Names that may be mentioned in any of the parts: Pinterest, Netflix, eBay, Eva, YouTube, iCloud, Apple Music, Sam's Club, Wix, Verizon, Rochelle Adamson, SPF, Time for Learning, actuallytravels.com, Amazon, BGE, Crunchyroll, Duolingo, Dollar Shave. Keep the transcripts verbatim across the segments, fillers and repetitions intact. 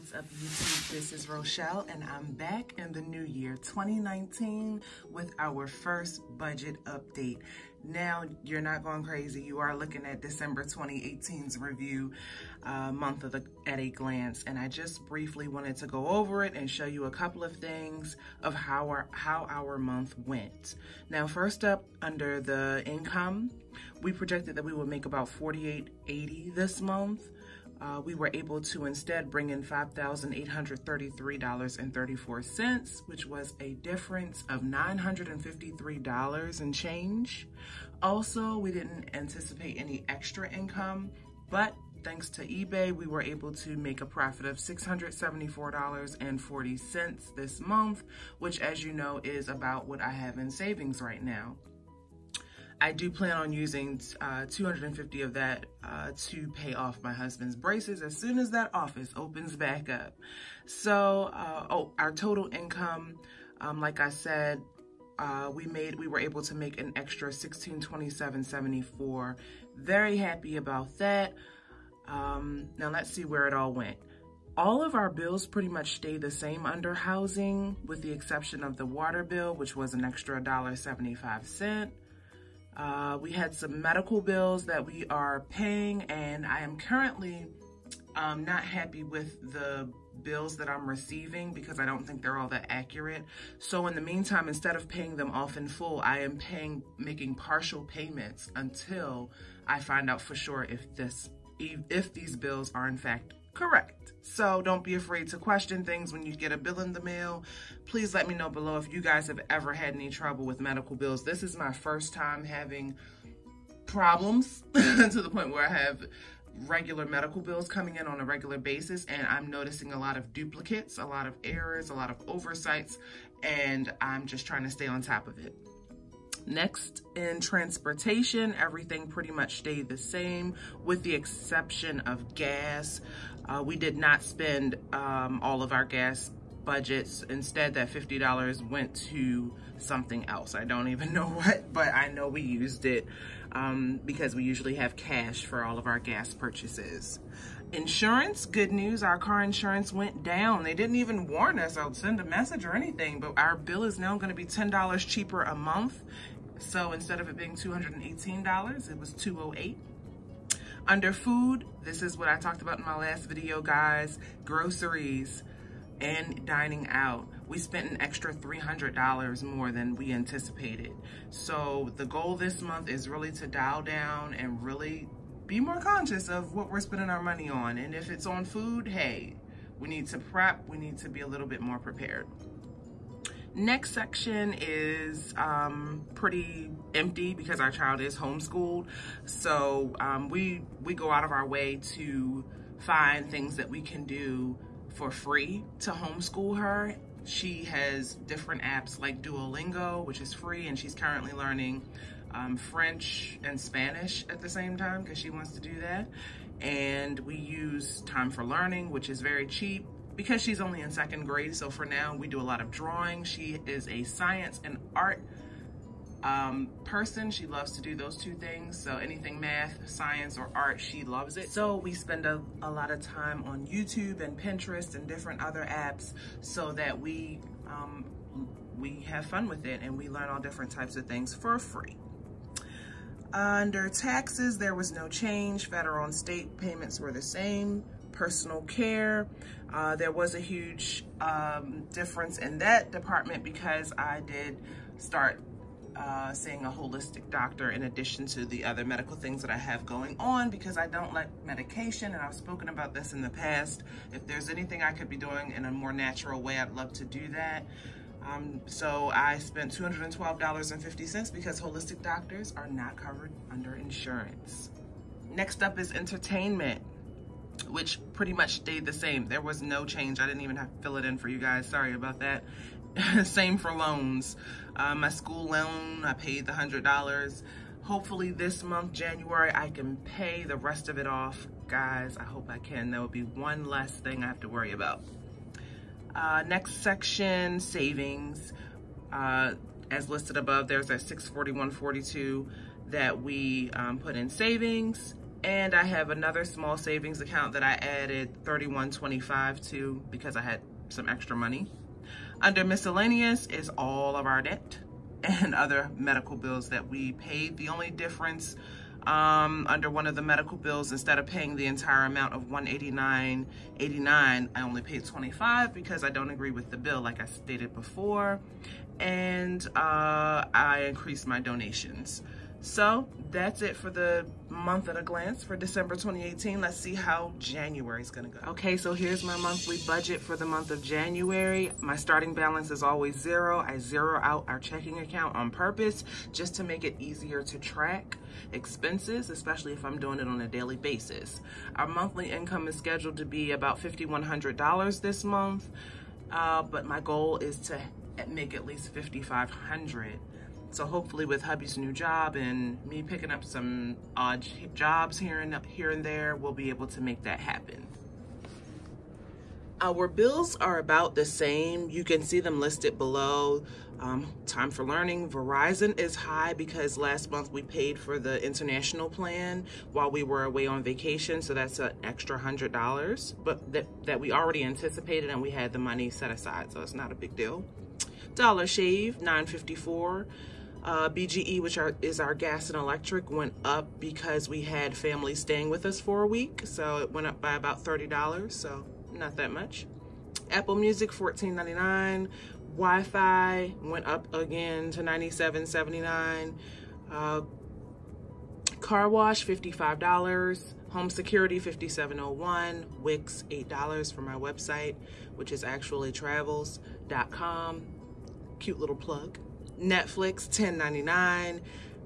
What's up, YouTube? This is Rochelle, and I'm back in the new year, twenty nineteen, with our first budget update. Now, you're not going crazy. You are looking at December twenty eighteen's review, uh, month of the, at a glance, and I just briefly wanted to go over it and show you a couple of things of how our, how our month went. Now, first up, under the income, we projected that we would make about forty-eight eighty this month. Uh, we were able to instead bring in five thousand eight hundred thirty-three dollars and thirty-four cents, which was a difference of nine hundred fifty-three dollars and change. Also, we didn't anticipate any extra income, but thanks to eBay, we were able to make a profit of six hundred seventy-four dollars and forty cents this month, which, as you know, is about what I have in savings right now. I do plan on using uh, two hundred fifty of that uh, to pay off my husband's braces as soon as that office opens back up. So, uh, oh, our total income, um, like I said, uh, we made we were able to make an extra one thousand six hundred twenty-seven dollars and seventy-four cents. Very happy about that. Um, now let's see where it all went. All of our bills pretty much stayed the same under housing, with the exception of the water bill, which was an extra one dollar and seventy-five cents. Uh, we had some medical bills that we are paying, and I am currently um, not happy with the bills that I'm receiving because I don't think they're all that accurate. So in the meantime, instead of paying them off in full, I am paying, making partial payments until I find out for sure if this, if these bills are in fact correct. So don't be afraid to question things when you get a bill in the mail. Please let me know below if you guys have ever had any trouble with medical bills. This is my first time having problems to the point where I have regular medical bills coming in on a regular basis, and I'm noticing a lot of duplicates, a lot of errors, a lot of oversights, and I'm just trying to stay on top of it. Next, in transportation, everything pretty much stayed the same with the exception of gas. Uh, we did not spend um, all of our gas budgets. Instead, that fifty dollars went to something else. I don't even know what, but I know we used it um, because we usually have cash for all of our gas purchases. Insurance, good news, our car insurance went down. They didn't even warn us or send a message or anything, but our bill is now gonna be ten dollars cheaper a month. So instead of it being two hundred eighteen dollars, it was two oh eight. Under food, this is what I talked about in my last video, guys, groceries and dining out. We spent an extra three hundred dollars more than we anticipated. So the goal this month is really to dial down and really be more conscious of what we're spending our money on. And if it's on food, hey, we need to prep, we need to be a little bit more prepared. Next section is um, pretty empty because our child is homeschooled. So um, we, we go out of our way to find things that we can do for free to homeschool her. She has different apps like Duolingo, which is free, and she's currently learning Um, French and Spanish at the same time because she wants to do that. And we use Time for Learning, which is very cheap because she's only in second grade. So for now, we do a lot of drawing. She is a science and art um, person. She loves to do those two things. So anything math, science, or art, she loves it. So we spend a, a lot of time on YouTube and Pinterest and different other apps so that we, um, we have fun with it and we learn all different types of things for free. Under taxes, there was no change. Federal and state payments were the same. Personal care, uh, there was a huge um, difference in that department because I did start uh, seeing a holistic doctor in addition to the other medical things that I have going on because I don't like medication, and I've spoken about this in the past. If there's anything I could be doing in a more natural way, I'd love to do that. Um, so I spent two hundred twelve dollars and fifty cents because holistic doctors are not covered under insurance. Next up is entertainment, which pretty much stayed the same. There was no change. I didn't even have to fill it in for you guys. Sorry about that. Same for loans. Uh, my school loan, I paid the one hundred dollars. Hopefully this month, January, I can pay the rest of it off. Guys, I hope I can. That would be one less thing I have to worry about. Uh, next section, savings, uh, as listed above, there's that six forty-one forty-two that we um, put in savings. And I have another small savings account that I added thirty-one twenty-five to because I had some extra money. Under miscellaneous is all of our debt and other medical bills that we paid. The only difference um, under one of the medical bills, instead of paying the entire amount of one hundred eighty-nine dollars and eighty-nine cents, I only paid twenty-five dollars because I don't agree with the bill, like I stated before. And uh, I increased my donations. So that's it for the month at a glance for December twenty eighteen. Let's see how January is going to go. Okay, so here's my monthly budget for the month of January. My starting balance is always zero. I zero out our checking account on purpose just to make it easier to track expenses, especially if I'm doing it on a daily basis. Our monthly income is scheduled to be about fifty-one hundred dollars this month, uh, but my goal is to make at least fifty-five hundred dollars. So hopefully with hubby's new job and me picking up some odd jobs here and, here and there, we'll be able to make that happen. Our bills are about the same. You can see them listed below. Um, Time for Learning. Verizon is high because last month we paid for the international plan while we were away on vacation. So that's an extra one hundred dollars, but that, that we already anticipated and we had the money set aside. So it's not a big deal. Dollar Shave, nine fifty-four. Uh, B G E, which are, is our gas and electric, went up because we had family staying with us for a week. So it went up by about thirty dollars, so not that much. Apple Music, fourteen ninety-nine. Wi-Fi went up again to ninety-seven seventy-nine. Uh, car wash, fifty-five dollars. Home security, fifty-seven oh one. Wix, eight dollars for my website, which is actually travels dot com. Cute little plug. Netflix, ten ninety-nine.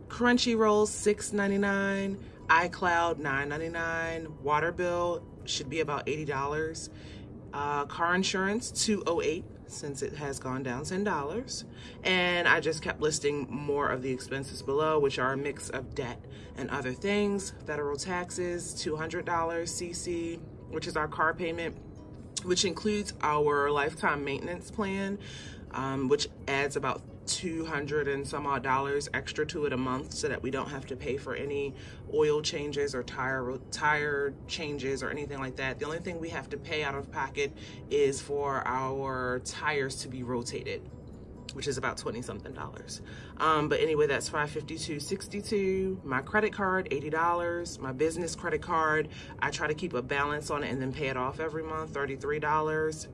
Crunchyroll, six ninety-nine. iCloud, nine ninety-nine. Water bill should be about eighty dollars. Uh, car insurance, two oh eight, since it has gone down ten dollars. And I just kept listing more of the expenses below, which are a mix of debt and other things. Federal taxes, two hundred dollars. C C, which is our car payment, which includes our lifetime maintenance plan, um, which adds about two hundred and some odd dollars extra to it a month so that we don't have to pay for any oil changes or tire tire changes or anything like that. The only thing we have to pay out of pocket is for our tires to be rotated, which is about twenty something dollars. Um, but anyway, that's five fifty-two sixty-two. My credit card, eighty dollars. My business credit card, I try to keep a balance on it and then pay it off every month, thirty-three dollars.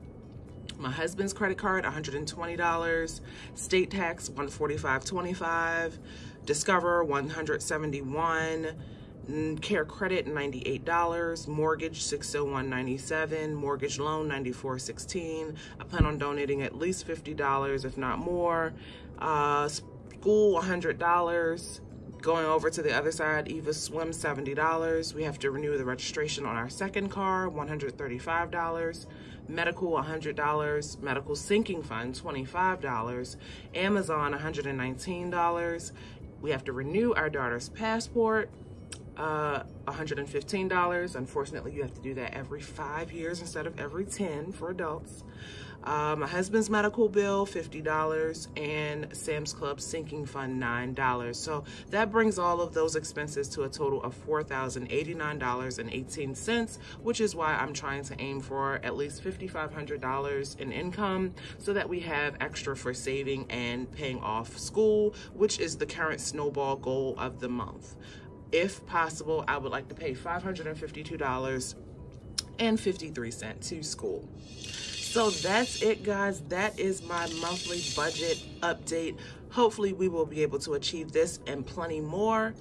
My husband's credit card, one hundred twenty dollars. State tax, one forty-five twenty-five. Discover, one seventy-one. Care credit, ninety-eight dollars. Mortgage, six oh one ninety-seven. Mortgage loan, ninety-four sixteen. I plan on donating at least fifty dollars, if not more. Uh, school, one hundred dollars. Going over to the other side, Eva Swim, seventy dollars. We have to renew the registration on our second car, one hundred thirty-five dollars. Medical, one hundred dollars. Medical sinking fund, twenty-five dollars. Amazon, one hundred nineteen dollars. We have to renew our daughter's passport, uh, one hundred fifteen dollars. Unfortunately, you have to do that every five years instead of every ten for adults. Uh, my husband's medical bill, fifty dollars, and Sam's Club sinking fund, nine dollars. So that brings all of those expenses to a total of four thousand eighty-nine dollars and eighteen cents, which is why I'm trying to aim for at least fifty-five hundred dollars in income so that we have extra for saving and paying off school, which is the current snowball goal of the month. If possible, I would like to pay five hundred fifty-two dollars and fifty-three cents to school. So that's it, guys. That is my monthly budget update. Hopefully we will be able to achieve this and plenty more.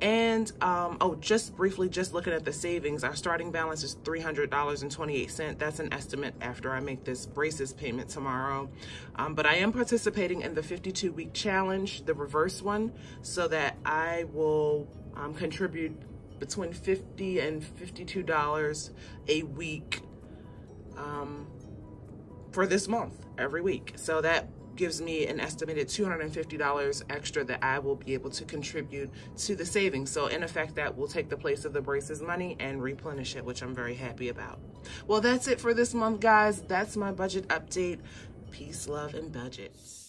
And, um, oh, just briefly, just looking at the savings, our starting balance is three hundred dollars and twenty-eight cents. That's an estimate after I make this braces payment tomorrow. Um, but I am participating in the fifty-two week challenge, the reverse one, so that I will um, contribute between fifty and fifty-two dollars a week, um, for this month, every week. So that gives me an estimated two hundred fifty dollars extra that I will be able to contribute to the savings. So in effect, that will take the place of the braces money and replenish it, which I'm very happy about. Well, that's it for this month, guys. That's my budget update. Peace, love, and budgets.